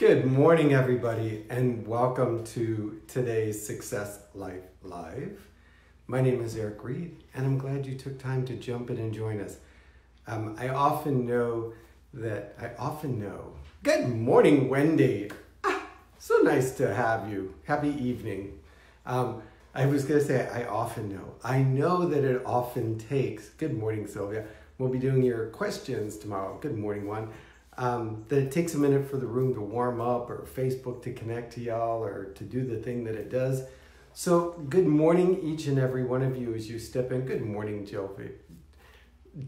Good morning, everybody, and welcome to today's Success Life Live. My name is Eric Reid, and I'm glad you took time to jump in and join us. I often know. Good morning, Wendy. So nice to have you. Happy evening. I was going to say, I often know. I know that it often takes. Good morning, Sylvia. We'll be doing your questions tomorrow. Good morning, one. That it takes a minute for the room to warm up or Facebook to connect to y'all or to do the thing that it does. So good morning, each and every one of you as you step in. Good morning,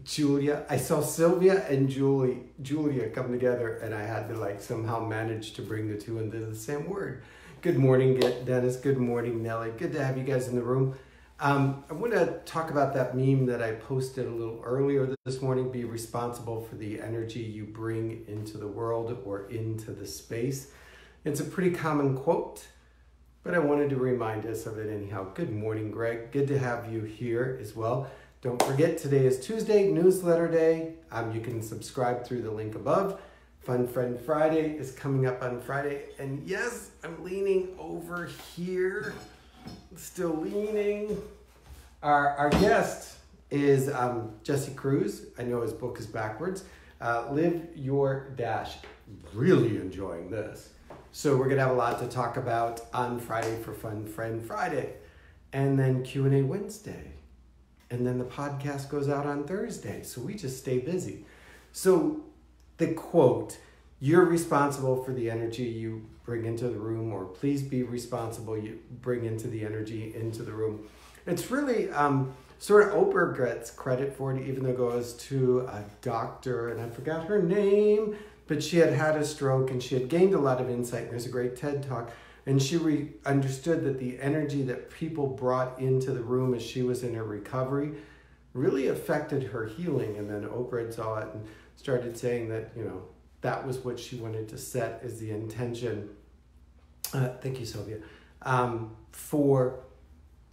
Julia. I saw Sylvia and Julia come together, and I had to like somehow manage to bring the two into the same word. Good morning, Dennis. Good morning, Nellie. Good to have you guys in the room. I want to talk about that meme that I posted a little earlier this morning. Be responsible for the energy you bring into the world or into the space. It's a pretty common quote, but I wanted to remind us of it anyhow. Good morning, Greg. Good to have you here as well. Don't forget, today is Tuesday, newsletter day. You can subscribe through the link above. Fun Friend Friday is coming up on Friday. And yes, I'm leaning over here. Still leaning. Our guest is Jesse Cruz. I know his book is backwards. Live Your Dash. Really enjoying this. So we're going to have a lot to talk about on Friday for Fun Friend Friday. And then Q&A Wednesday. And then the podcast goes out on Thursday. So we just stay busy. So the quote, you're responsible for the energy you bring into the room, or please be responsible you bring into the energy into the room. It's really sort of Oprah gets credit for it, even though it goes to a doctor, and I forgot her name, but she had a stroke and she had gained a lot of insight. And there's a great TED Talk. And she understood that the energy that people brought into the room as she was in her recovery really affected her healing. And then Oprah saw it and started saying that, you know, that was what she wanted to set as the intention. Thank you, Sylvia, for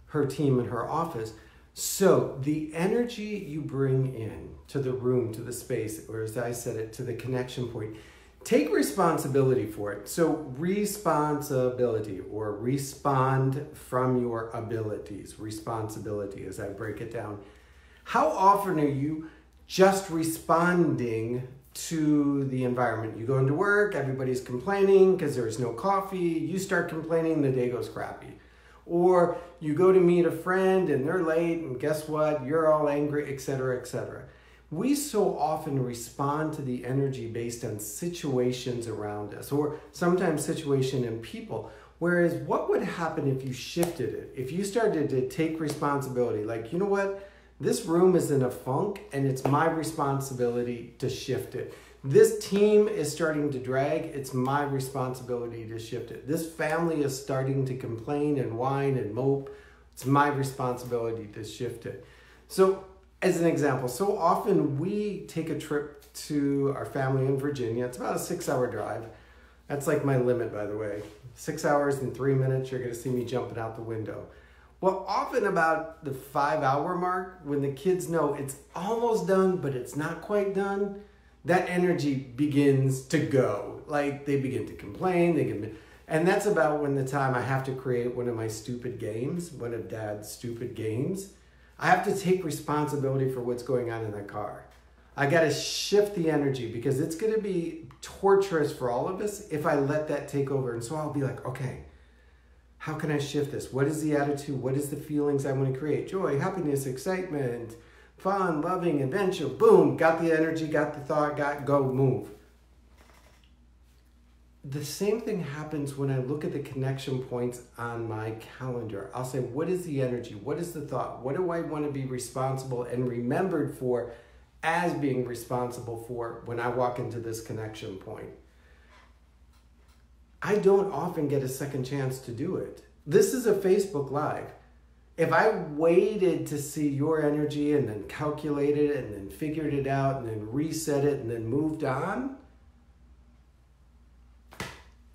her team and her office. So the energy you bring in to the room, to the space, or as I said it, to the connection point, take responsibility for it. So responsibility, or respond from your abilities. Responsibility, as I break it down. How often are you just responding to the environment? You go into work, everybody's complaining because there's no coffee. You start complaining, the day goes crappy. Or you go to meet a friend and they're late, and guess what? You're all angry, etc., etc. We so often respond to the energy based on situations around us, or sometimes situation and people. Whereas what would happen if you shifted it? If you started to take responsibility, like, you know what? This room is in a funk and it's my responsibility to shift it. This team is starting to drag. It's my responsibility to shift it. This family is starting to complain and whine and mope. It's my responsibility to shift it. So, as an example, so often we take a trip to our family in Virginia. It's about a 6-hour drive. That's like my limit, by the way. 6 hours and 3 minutes, you're gonna see me jumping out the window. Well, often about the 5-hour mark, when the kids know it's almost done, but it's not quite done, that energy begins to go. Like, they begin to complain, and that's about when the time I have to create one of my stupid games, one of Dad's stupid games. I have to take responsibility for what's going on in the car. I gotta shift the energy because it's gonna be torturous for all of us if I let that take over. And so I'll be like, okay, how can I shift this? What is the attitude? What is the feelings I wanna create? Joy, happiness, excitement, fun, loving, adventure, boom, got the energy, got the thought, go, move. The same thing happens when I look at the connection points on my calendar. I'll say, what is the energy? What is the thought? What do I want to be responsible and remembered for as being responsible for when I walk into this connection point? I don't often get a second chance to do it. This is a Facebook Live. If I waited to see your energy and then calculated it and then figured it out and then reset it and then moved on,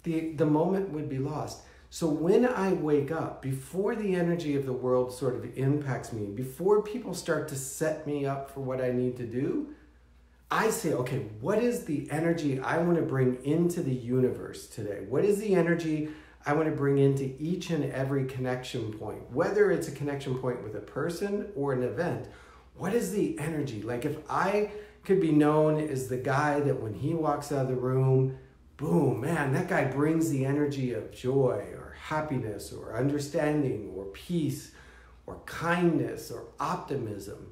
the moment would be lost. So when I wake up, before the energy of the world sort of impacts me, before people start to set me up for what I need to do, I say, okay, what is the energy I want to bring into the universe today? What is the energy I want to bring into each and every connection point? Whether it's a connection point with a person or an event, what is the energy? Like if I could be known as the guy that when he walks out of the room, boom, man, that guy brings the energy of joy or happiness or understanding or peace or kindness or optimism.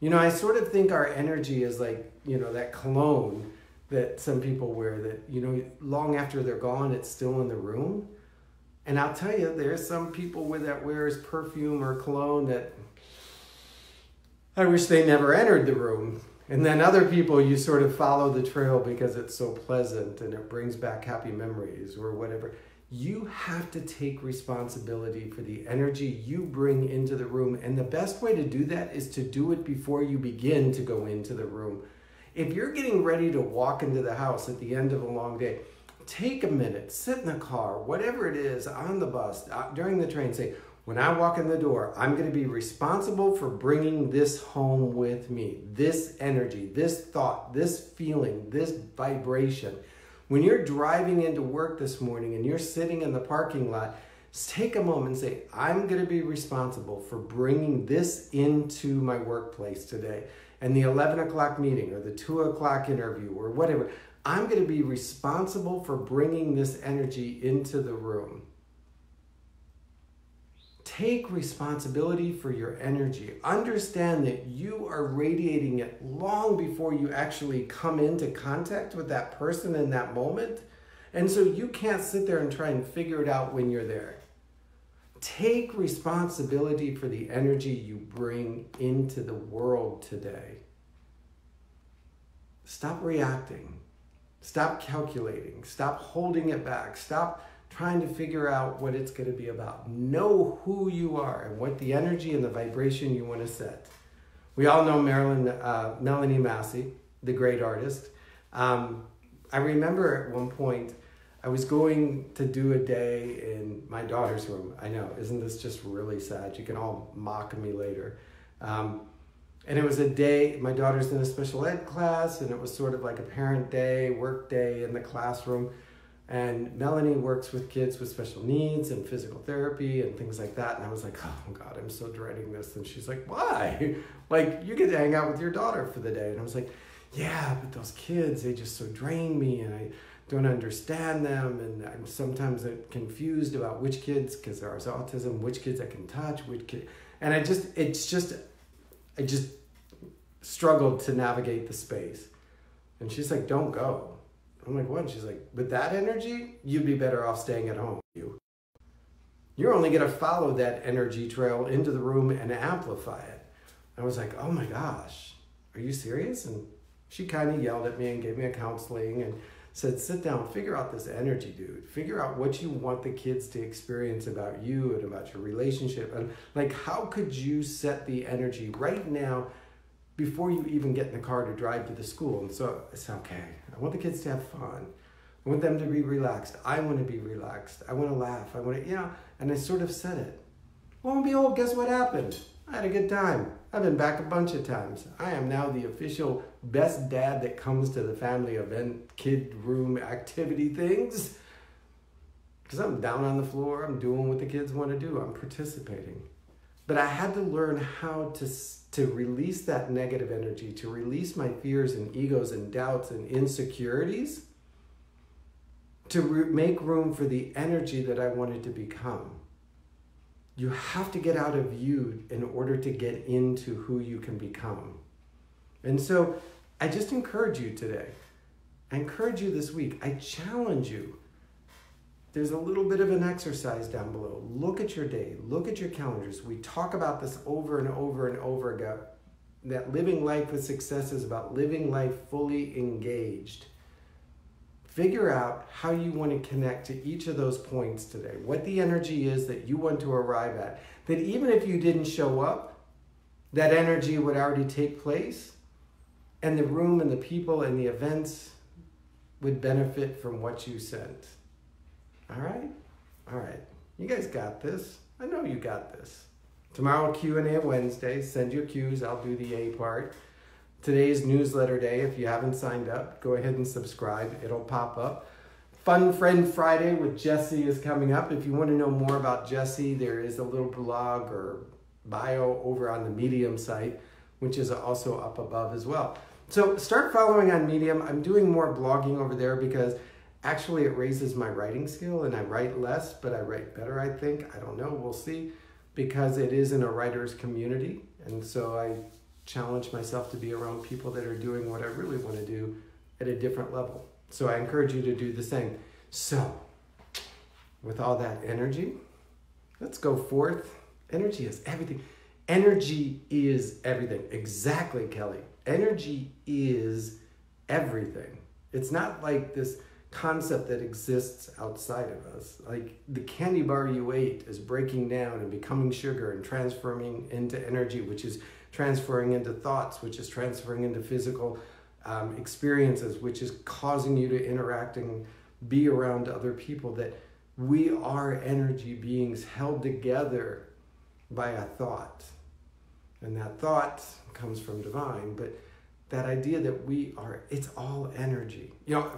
You know, I sort of think our energy is like, you know, that cologne that some people wear that, you know, long after they're gone, it's still in the room. And I'll tell you, there's some people that wears perfume or cologne that I wish they never entered the room. And then other people, you sort of follow the trail because it's so pleasant and it brings back happy memories or whatever. You have to take responsibility for the energy you bring into the room. And the best way to do that is to do it before you begin to go into the room. If you're getting ready to walk into the house at the end of a long day, take a minute, sit in the car, whatever it is, on the bus, during the train, say, when I walk in the door, I'm going to be responsible for bringing this home with me, this energy, this thought, this feeling, this vibration. When you're driving into work this morning and you're sitting in the parking lot, take a moment and say, I'm going to be responsible for bringing this into my workplace today. And the 11 o'clock meeting or the 2 o'clock interview or whatever, I'm going to be responsible for bringing this energy into the room. Take responsibility for your energy. Understand that you are radiating it long before you actually come into contact with that person in that moment. And so you can't sit there and try and figure it out when you're there. Take responsibility for the energy you bring into the world today. Stop reacting. Stop calculating. Stop holding it back. Stop trying to figure out what it's going to be about. Know who you are and what the energy and the vibration you want to set. We all know Melanie Massey, the great artist. I remember at one point, I was going to do a day in my daughter's room. I know, isn't this just really sad? You can all mock me later. And it was a day, my daughter's in a special ed class, and it was sort of like a parent day, work day in the classroom. And Melanie works with kids with special needs and physical therapy and things like that. And I was like, oh God, I'm so dreading this. And she's like, why? Like, you get to hang out with your daughter for the day. And I was like, yeah, but those kids, they just so drain me and I don't understand them. And I'm sometimes confused about which kids, because there's autism, which kids I can touch, which kid. And I just struggled to navigate the space. And she's like, don't go. I'm like, what? And she's like, with that energy, you'd be better off staying at home. You're only going to follow that energy trail into the room and amplify it. I was like, oh my gosh, are you serious? And she kind of yelled at me and gave me a counseling and said, sit down, figure out this energy, dude. Figure out what you want the kids to experience about you and about your relationship. And like, how could you set the energy right now before you even get in the car to drive to the school? And so I said, okay, I want the kids to have fun. I want them to be relaxed. I want to be relaxed. I want to laugh. I want to, you know, and I sort of said it. Lo and behold, guess what happened? I had a good time. I've been back a bunch of times. I am now the official best dad that comes to the family event, kid room activity things. Because I'm down on the floor. I'm doing what the kids want to do. I'm participating. But I had to learn how to release that negative energy, to release my fears and egos and doubts and insecurities, to make room for the energy that I wanted to become. You have to get out of you in order to get into who you can become. And so I just encourage you today. I encourage you this week. I challenge you. There's a little bit of an exercise down below. Look at your day, look at your calendars. We talk about this over and over and over again, that living life with success is about living life fully engaged. Figure out how you want to connect to each of those points today, what the energy is that you want to arrive at, that even if you didn't show up, that energy would already take place, and the room and the people and the events would benefit from what you sent. All right? All right. You guys got this. I know you got this. Tomorrow, Q&A Wednesday. Send your Qs. I'll do the A part. today's newsletter day. If you haven't signed up, go ahead and subscribe. It'll pop up. Fun Friend Friday with Jesse is coming up. If you want to know more about Jesse, there is a little blog or bio over on the Medium site, which is also up above as well. So start following on Medium. I'm doing more blogging over there because actually it raises my writing skill, and I write less, but I write better, I think. I don't know, we'll see, because it is in a writer's community. And so I challenge myself to be around people that are doing what I really want to do at a different level. So I encourage you to do the same. So with all that energy, let's go forth. Energy is everything. Energy is everything. Exactly, Kelly. Energy is everything. It's not like this concept that exists outside of us. Like the candy bar you ate is breaking down and becoming sugar and transforming into energy, which is transferring into thoughts, which is transferring into physical experiences, which is causing you to interact and be around other people. That we are energy beings held together by a thought, and that thought comes from divine. But that idea that we are, it's all energy. You know,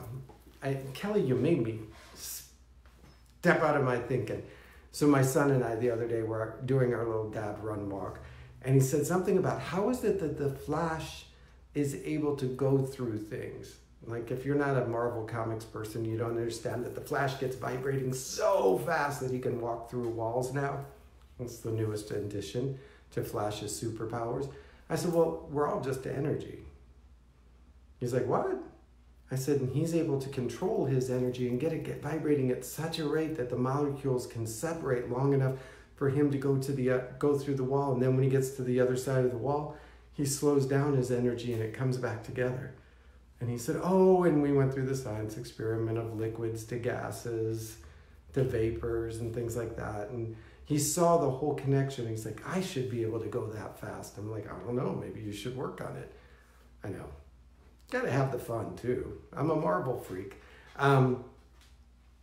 Kelly, you made me step out of my thinking. So my son and I the other day were doing our little dad run walk, and he said something about how is it that the Flash is able to go through things. Like if you're not a Marvel Comics person, you don't understand that the Flash gets vibrating so fast that he can walk through walls now. That's the newest addition to Flash's superpowers. I said, well, we're all just energy. He's like, what? I said, and he's able to control his energy and get it vibrating at such a rate that the molecules can separate long enough for him to go to the go through the wall. And then when he gets to the other side of the wall, he slows down his energy and it comes back together. And he said, oh, and we went through the science experiment of liquids to gases to vapors and things like that. And he saw the whole connection. He's like, I should be able to go that fast. I'm like, I don't know, maybe you should work on it. I know, gotta have the fun too. I'm a Marvel freak.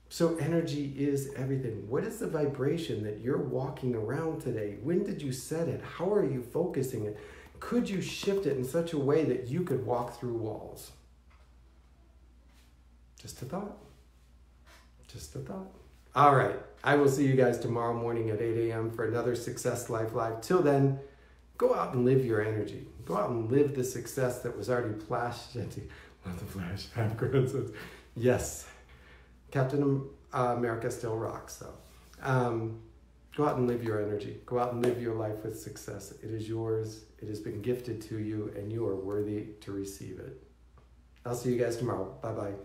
So energy is everything. What is the vibration that you're walking around today? When did you set it? How are you focusing it? Could you shift it in such a way that you could walk through walls? Just a thought. Just a thought. All right. I will see you guys tomorrow morning at 8 a.m. for another Success Life Live. Till then, go out and live your energy. Go out and live the success that was already flashed into. Not the flash. Yes. Captain America still rocks, though. Go out and live your energy. Go out and live your life with success. It is yours. It has been gifted to you, and you are worthy to receive it. I'll see you guys tomorrow. Bye-bye.